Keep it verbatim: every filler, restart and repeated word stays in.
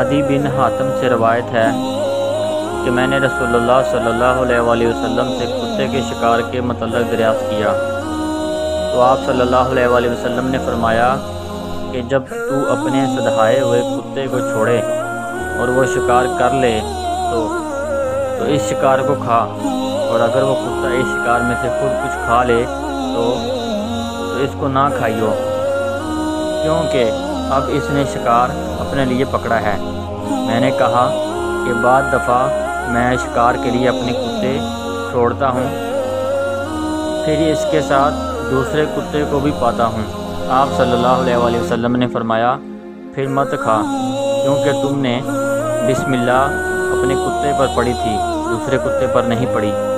अदी बिन हातिम से रवायत है कि मैंने रसूलुल्लाह सल्लल्लाहु अलैहि वसल्लम से कुत्ते के शिकार के मतलब दरियाफ्त किया, तो आप सल्लल्लाहु अलैहि वसल्लम ने फरमाया कि जब तू अपने सधाए हुए कुत्ते को छोड़े और वो शिकार कर ले तो, तो इस शिकार को खा, और अगर वो कुत्ता इस शिकार में से खुद कुछ खा ले तो, तो इसको ना खाइयो, क्योंकि अब इसने शिकार अपने लिए पकड़ा है। मैंने कहा कि बाद दफ़ा मैं शिकार के लिए अपने कुत्ते छोड़ता हूँ, फिर इसके साथ दूसरे कुत्ते को भी पाता हूँ। आप सल्लल्लाहु अलैहि वसल्लम ने फरमाया फिर मत खा, क्योंकि तुमने बिस्मिल्लाह अपने कुत्ते पर पड़ी थी, दूसरे कुत्ते पर नहीं पड़ी।